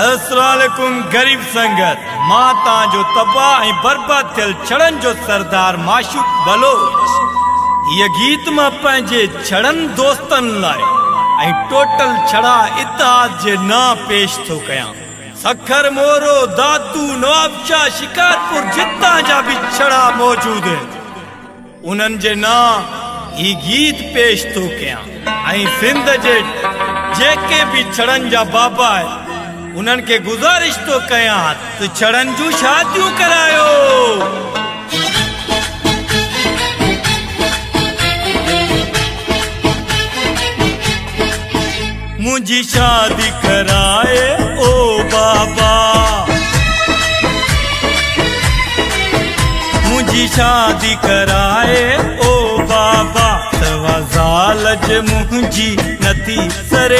अस्सलामुअलैकुम गरीब संगत मां तां जो तबाह ऐ बर्बाद थियल छड़न जो सरदार माशूक बलोच ये गीत मां पंहिंजे छड़न दोस्तन लाए ऐ टोटल छड़ा इतिहास जे ना पेश तो कयां। सखर मोरो दातू नवाबशाह शिकारपुर जिता जा भी छड़ा मौजूद है उनन जे ना ये गीत पेश तो कयां ऐ सिंध जे जेके भी छड़न जा बाबा है उनन के गुजारिश तो कया तो छड़न जू शादियों करायो। मुझी शादी कराए ओ बाबा, मुझी शादी कराए ओ बाबा। सवाल जे मुझी नथी सरे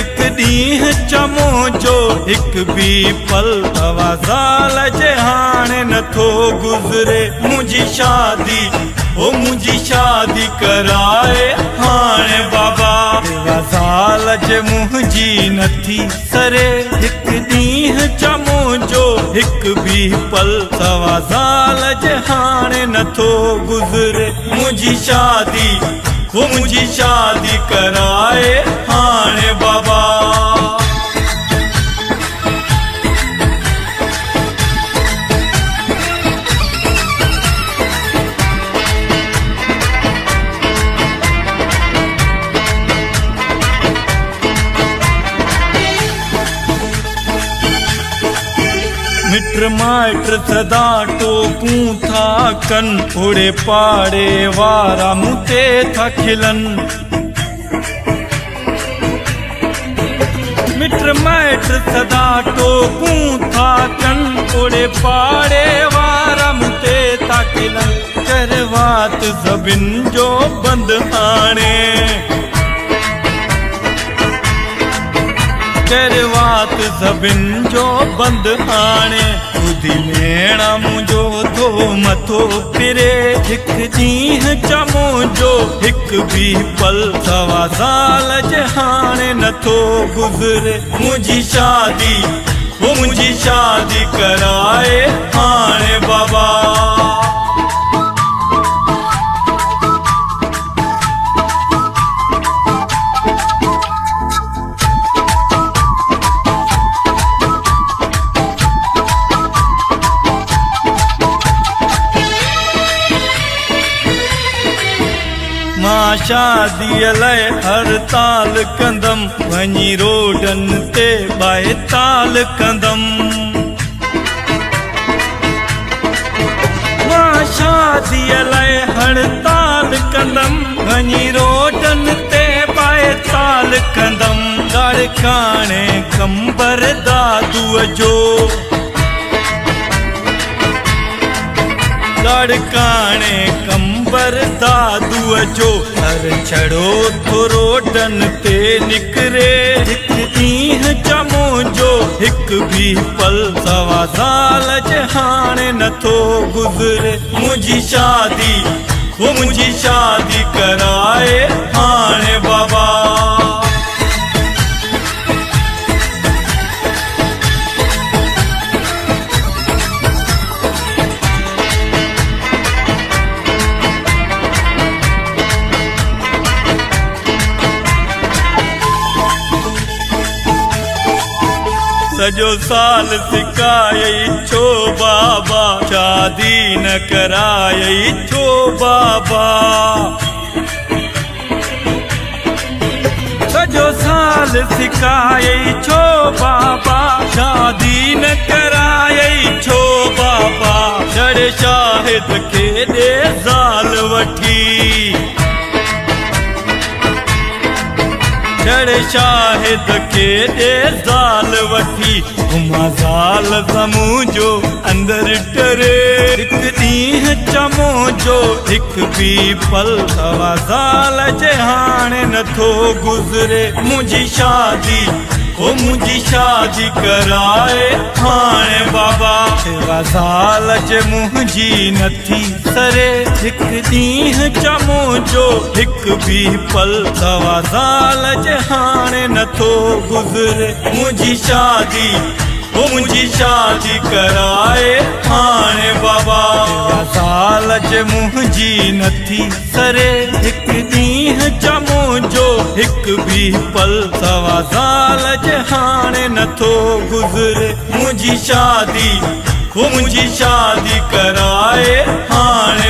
एक दीह चमो जो एक भी पल सवाल जे हाने न थो गुजरे। मुझी शादी ओ मुझी शादी कराए हाने बाबा। सवाल जे मुझी नथी सरे एक दीह चमो जो एक भी पल सवाल जे हाने न थो गुजरे। मुझी शादी वो मुझी शादी कराए हाने बाबा। मिट्र माइट्र सदा टोकूं था कन ओड़े पाड़े वारा मुते था खिलन। मिट्र माइट्र सदा टोकूं था कन ओड़े पाड़े वारा मुते था खिलन। करवात सबिन जो बंद आने करवात सबिन जो बंद आने खुदी लेना मुझो तो मथो फिरे एक दीह चमो जो एक भी पल सवा साल जहाने न तो गुजरे। मुझी शादी वो मुझी शादी कराए हाने बाबा। मां शादी लाए हड़ताल कंदम वही रोडन ते बाए ताल कंदम। मां शादी लाए हड़ताल कंदम वही रोडन ते बाए ताल कंदम। लड़काने कंबर दादू जो लड़काने कंबर दादू जो हर छड़ो थोरो डन ते निकरे एक दीह चमो जो एक भी पल सवा साल जहाने न तो गुजरे। मुझी शादी कराए हाने बाबा। सजो साल सिकायई छो बाबा शादी न करायई छो बाबा। सजो साल सिकायई छो बाबा शादी न करायई छो बाबा। जड़े शाहिद के दे साल वठी जड़ शाहिद के दे जाल वठी घुमा जाल समूह जो अंदर टरे एक दीह चमो जो एक भी पल सवा साल जहान न थो गुजरे। मुझी शादी वो मुझी शादी कराए हाणे बाबा तेरा साल जे मुझी नथी सरे एक दीह चमो जो एक भी पल तवा साल जे हाणे नथो गुजरे मुझी शादी कराए हाणे बाबा तेरा साल जे मुझी नथी सरे एक दीह चमो जो एक भी पल सवा साल जहाने न तो गुजरे मुझी शादी कराए हाने।